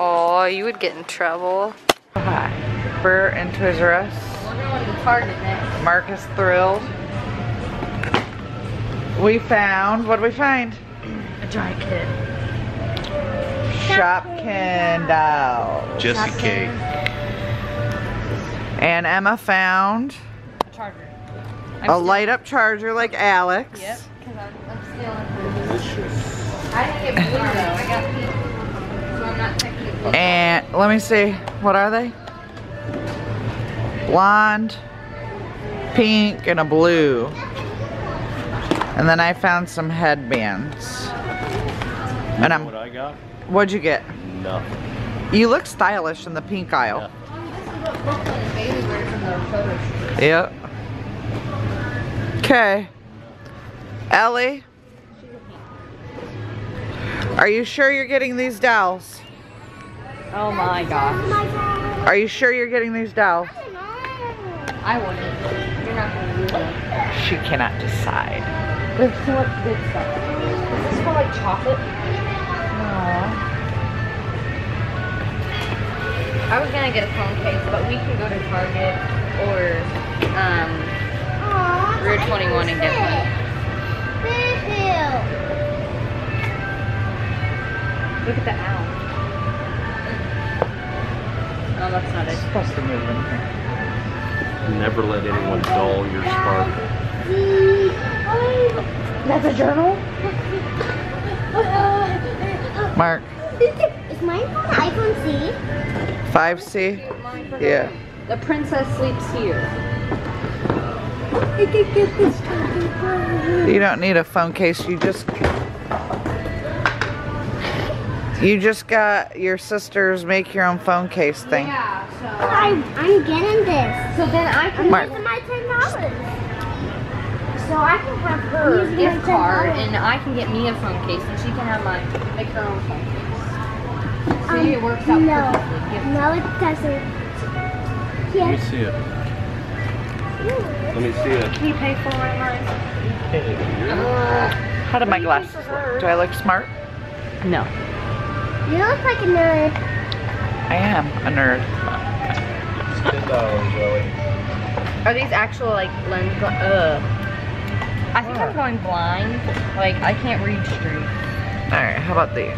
Oh, you would get in trouble. Hi, Burr and Toys R Us. We're going to Target next. Mark is thrilled. We found, what did we find? A giant kid. Shopkin doll. Jessie K. And Emma found a charger. A light up charger like Alex. Yep, because I'm stealing this. I didn't get blue though, I got pink. So I'm not technically. And let me see, what are they? Blonde, pink, and a blue. And then I found some headbands. You and know what I got? What'd you get? Nothing. You look stylish in the pink aisle. Nothing. Yep. Okay. Ellie? Are you sure you're getting these dolls? Oh my gosh. Are you sure you're getting these dolls? I wouldn't. You're not going to do that. She cannot decide. There's so much good stuff. Is this for like chocolate? No. I was gonna get a phone case, but we can go to Target or Route 21 and get one. Look at the owl. No, that's not it. It's supposed to move in here. Never let anyone dull your sparkle. That's a journal? Mark. Is mine on iPhone C? 5C? Yeah. The princess sleeps here. I could get this phone. You don't need a phone case. You just got your sister's make your own phone case thing. Yeah, so. I'm getting this. So then I can use my $10. So I can have her gift card, and I can get me a phone case, and she can have mine. Make her own phone case. So it works out perfectly. No, it doesn't. Yeah. Let me see it. Ooh. Let me see it. Can you pay for it, Mark? How do my glasses look? Do I look smart? No. You look like a nerd. I am a nerd. It's $10, Joey. Are these actual like lens glasses? I think I'm going blind. Like, I can't read straight. Alright, how about these?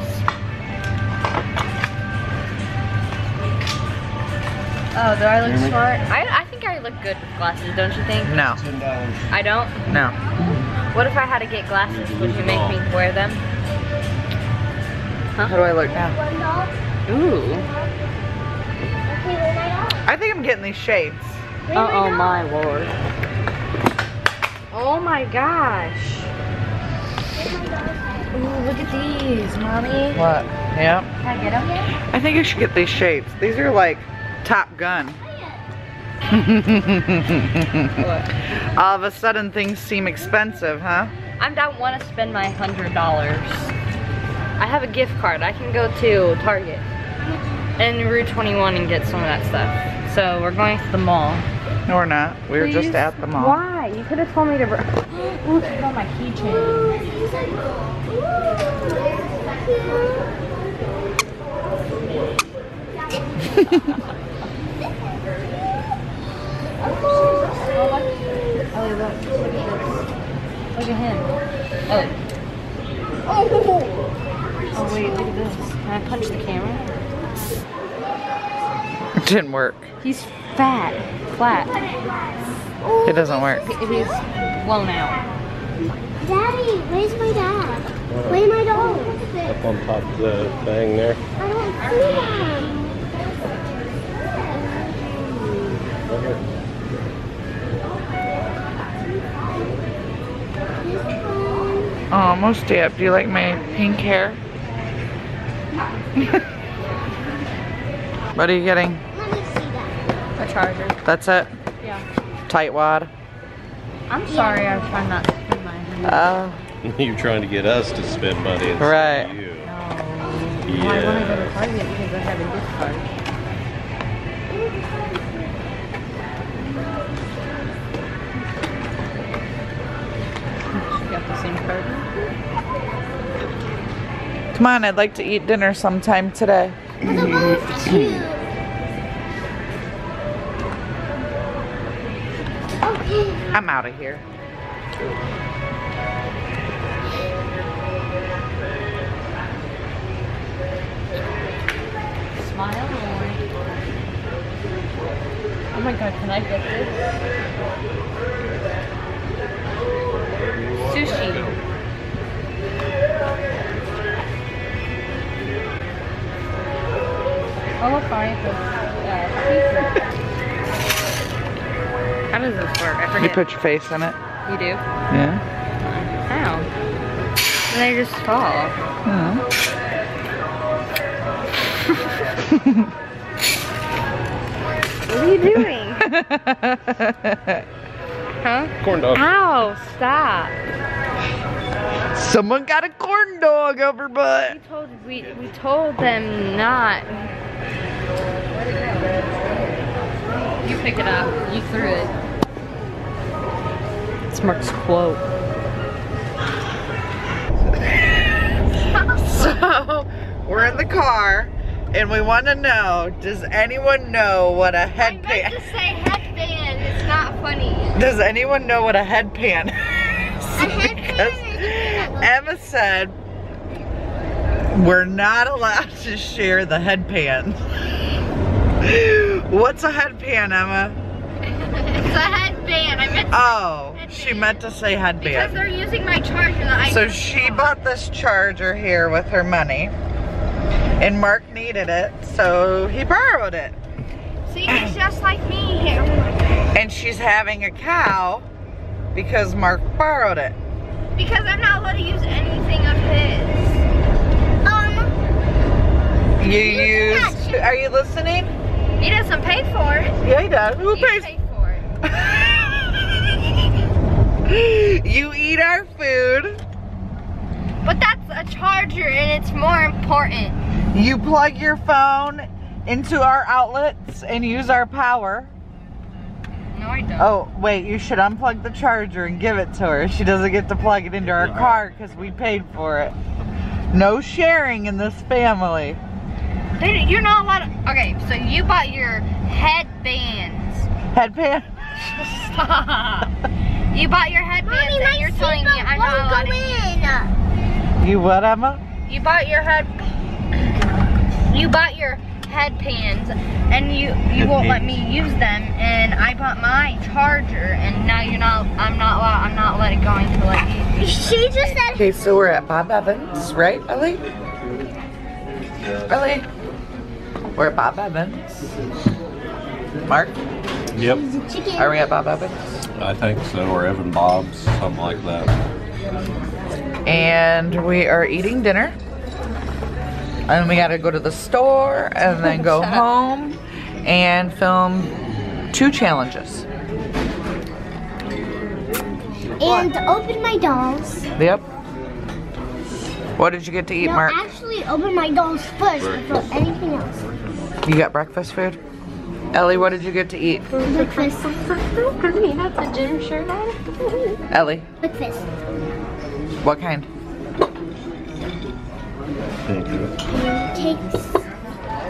Oh, do I look smart? I think I look good with glasses, don't you think? No. I don't? No. What if I had to get glasses? Would you make me wear them? Huh? How do I look now? Ooh. I think I'm getting these shades. Uh-oh, my lord. Oh my gosh. Ooh, look at these, Mommy. What? Yeah. Can I get them? I think I should get these shades. These are like Top Gun. What? All of a sudden things seem expensive, huh? I don't want to spend my $100. I have a gift card. I can go to Target and Route 21 and get some of that stuff. So we're going to the mall. No, we're not. We were just at the mall. Why? You could have told me to. Ooh, put on my keychain. Look at him. Oh. Oh wait, look at this. Can I punch the camera? It didn't work. He's fat. Flat. It doesn't work. He's blown out. Daddy, where's my dad? Where's my dog? Up on top of the thing there. I don't see him. Oh, most day up. Do you like my pink hair? What are you getting? A charger. That's it? Yeah. Tight wad. I'm sorry, I was trying not to spend money. Oh. You're trying to get us to spend money. Right. You. No. Yeah. Well, I want to go to Target because I have a gift card. She got the same card. Come on, I'd like to eat dinner sometime today. Look at both cute. Okay. I'm out of here. Smile, Lord. Oh my God, can I get this? Sushi. How does this work? I forget. You put your face in it. You do? Yeah. How? And they just fall. Oh. What are you doing? Huh? Corn dog. Ow, stop. Someone got a corn dog up her butt. We told them not. You pick it up. You threw it. It's Mark's quote. So, we're in the car, and we want to know, does anyone know what a headpan... I meant to say headband. It's not funny. Does anyone know what a headpan is? A headpan? Emma said, we're not allowed to share the headpan. What's a headpan, Emma? It's a headband. She meant to say headband. Because they're using my charger. So she bought this charger here with her money. And Mark needed it, so he borrowed it. See, he's just like me here. And she's having a cow because Mark borrowed it. Because I'm not allowed to use anything of his. Are you listening? He doesn't pay for it. Yeah, he does. Who pays? You pay for it. You eat our food. But that's a charger and it's more important. You plug your phone into our outlets and use our power. No, I don't. Oh, wait, you should unplug the charger and give it to her. She doesn't get to plug it into our car because we paid for it. No sharing in this family. You're not allowed to, okay, so you bought your headbands. Headband? Stop. You bought your headbands, Mommy, and you're telling me I'm not allowed to. You what, Emma? You bought your headbands and you won't let me use them, and I bought my charger and now I'm not letting you. She just said. Okay, so we're at Bob Evans, right, Ellie? Ellie? We're at Bob Evans. Mark? Yep. Are we at Bob Evans? I think so, or Evan Bob's, something like that. And we are eating dinner. And we gotta go to the store and then go home and film 2 challenges. And open my dolls. Yep. What did you get to eat, Mark? Actually, open my dolls first before anything else. You got breakfast food? Ellie, what did you get to eat? Breakfast. You have the gym shirt on? Ellie? Breakfast. What kind? Pancakes.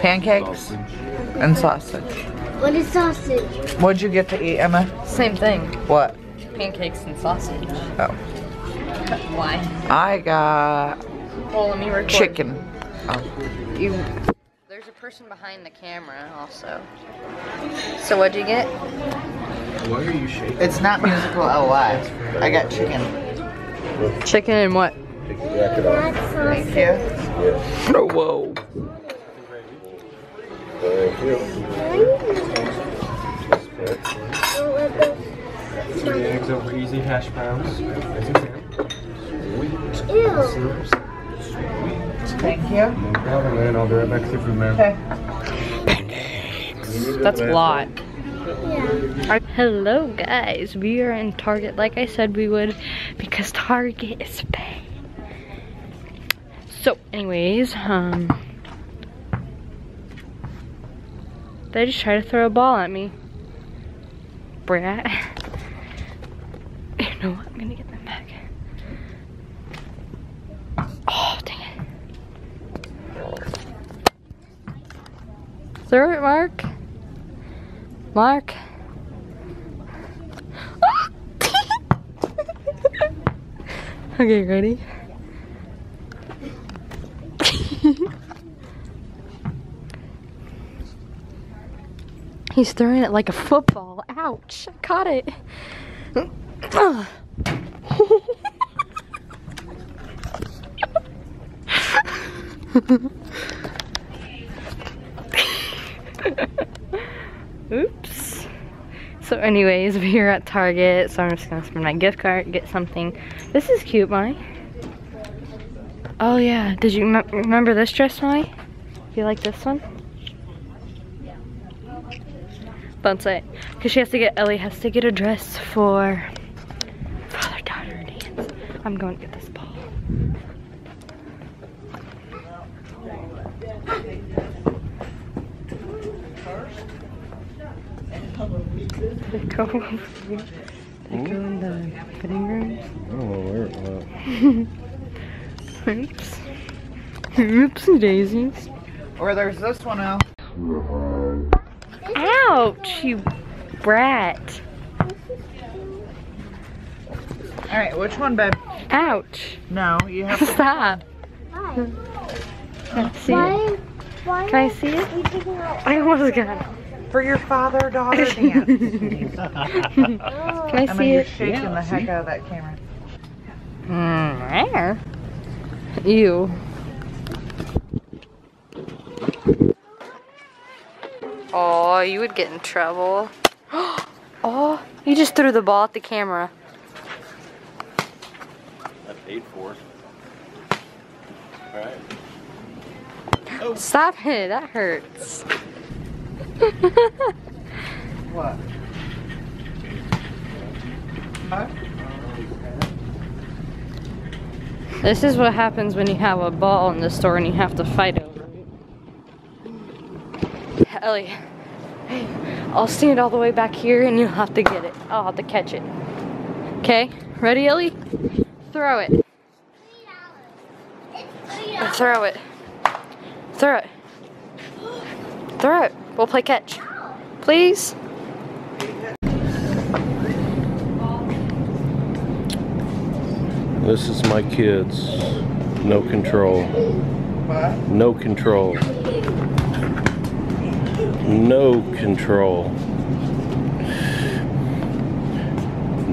Pancakes? Sausage. And sausage. What is sausage? What did you get to eat, Emma? Same thing. What? Pancakes and sausage. Oh. Why? I got... Well, let me record. Chicken. Oh. There's a person behind the camera also. So what'd you get? Why are you shaking? It's not musical LY. I got chicken. Chicken and what? Take the jacket off. Thank you. Yeah. Oh, whoa. Thank you. 3 eggs over easy hash browns. Ew. Thank you. I'll be right back to you, man. Okay. That's a lot. Yeah. Hello, guys. We are in Target like I said we would because Target is paying. So, anyways, they just tried to throw a ball at me. Brat. You know what? I'm gonna get them back. Oh, dang it. Throw it, Mark. Mark. Okay, ready? He's throwing it like a football. Ouch! I caught it. Oops. So anyways, we are at Target, so I'm just gonna spend my gift card, get something. This is cute, Molly. Oh yeah, did you remember this dress, Molly? You like this one? Don't say it. Because Ellie has to get a dress for father-daughter dance. I'm going to get this ball. Did it go over here? Did it go in the fitting room? Oh, where it went. Oops. Oopsie daisies. Or there's this one now. Ouch, you brat. Alright, which one, babe? Ouch. No, you have to. Stop. Can I see it? I almost got it. For your father-daughter dance. Can I see it? You're shaking the heck out of that camera. Ew. Oh, you would get in trouble. Oh, you just threw the ball at the camera. I paid for it. All right. Oh. Stop it, that hurts. What? Huh? This is what happens when you have a ball in the store and you have to fight over it. Ellie, hey, I'll stand all the way back here and you'll have to get it. I'll have to catch it. Okay, ready, Ellie? Throw it. Throw it. Throw it. Throw it. We'll play catch. Please. This is my kids. No control. No control. No control.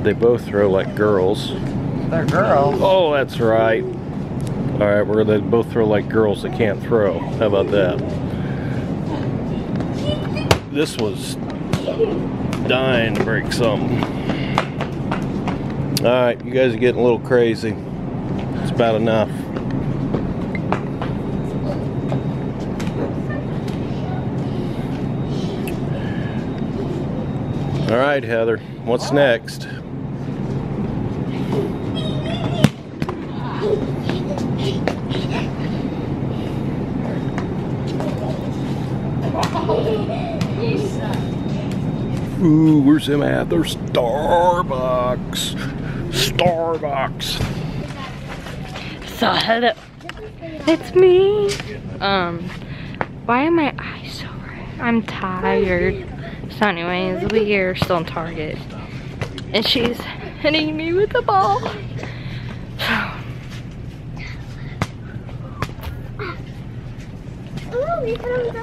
They both throw like girls. They're girls. Oh, that's right. All right, we're gonna both throw like girls that can't throw. How about that? This was dying to break something. All right, you guys are getting a little crazy. It's about enough. All right, Heather, what's next? Ooh, where's Emma at? There's Starbucks. Starbucks. So, hello. It's me. Why are my eyes so red? I'm tired. So anyways, we are still in Target. And she's hitting me with the ball.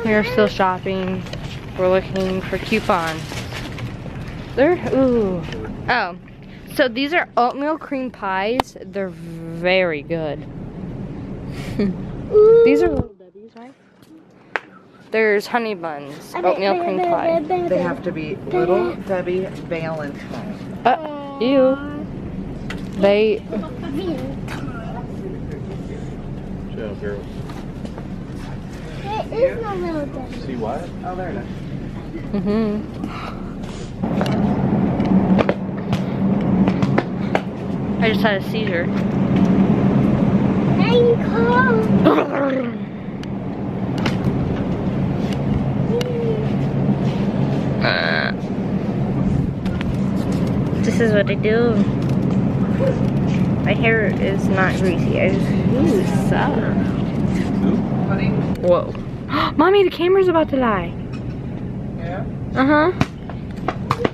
We are still shopping. We're looking for coupons. They're, ooh. Oh, so these are oatmeal cream pies. They're very good. These are Little Debbie's, right? There's honey buns, oatmeal cream pie. They have to be Little Debbie Valentine. Ew. They. Chill, girl. It is no Little Debbie. See what? Oh, there it is. Mm-hmm. I just had a seizure. Now you call. This is what I do. My hair is not greasy. I just use soap. Whoa. Mommy, the camera's about to die. Yeah? Uh-huh.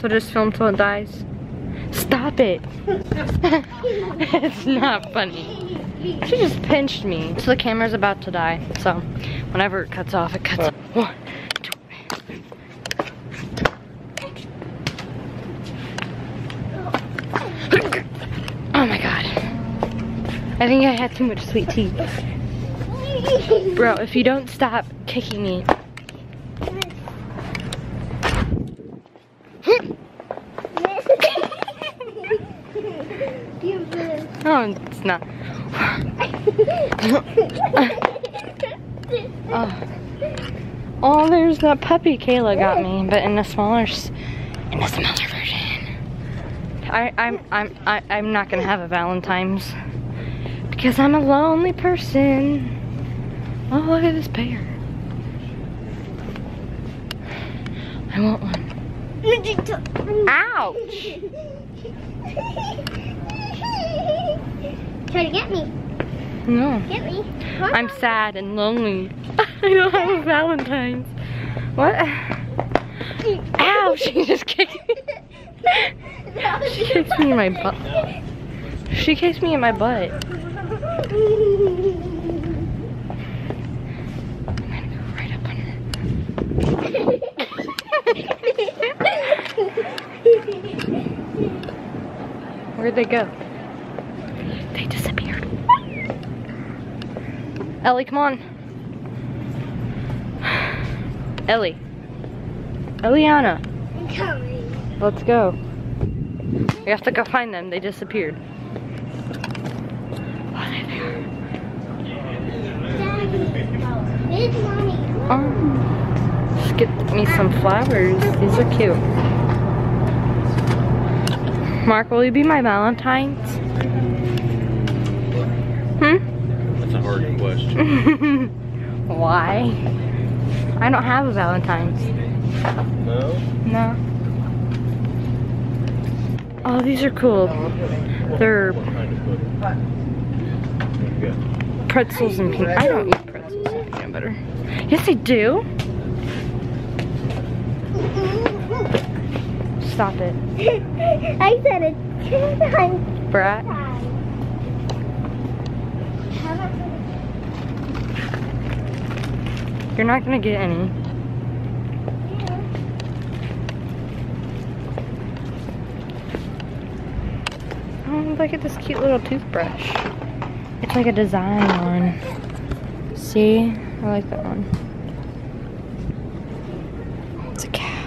So just film till it dies. Stop it. It's not funny. She just pinched me. So the camera's about to die. So whenever it cuts off, it cuts off. 1, 2, 3. Oh my god. I think I had too much sweet tea. Bro, if you don't stop kicking me. No, it's not. Oh, there's that puppy Kayla got me, but in a smaller version. I'm not gonna have a Valentine's because I'm a lonely person. Oh, look at this bear. I want one. Ouch! Try to get me. No. Get me. Huh? I'm sad and lonely. I don't have a Valentine's. What? Ow, she just kicked me. She kicked me in my butt. She kicked me in my butt. I'm gonna go right up on her. Where'd they go? They disappeared. Ellie, come on. Ellie. Eliana. I'm coming. Let's go. We have to go find them. They disappeared. Oh, there they are. Daddy. Oh. Just get me some flowers. These are cute. Mark, will you be my Valentine's? That's a hard question. Why? I don't have a Valentine's. No? No. Oh, these are cool. They're pretzels and peanut butter. I don't eat pretzels and peanut butter. Yes, I do. Stop it. I said it 2 times. Brat. You're not gonna get any. Yeah. Oh, look at this cute little toothbrush. It's like a design on. See? I like that one. It's a cat.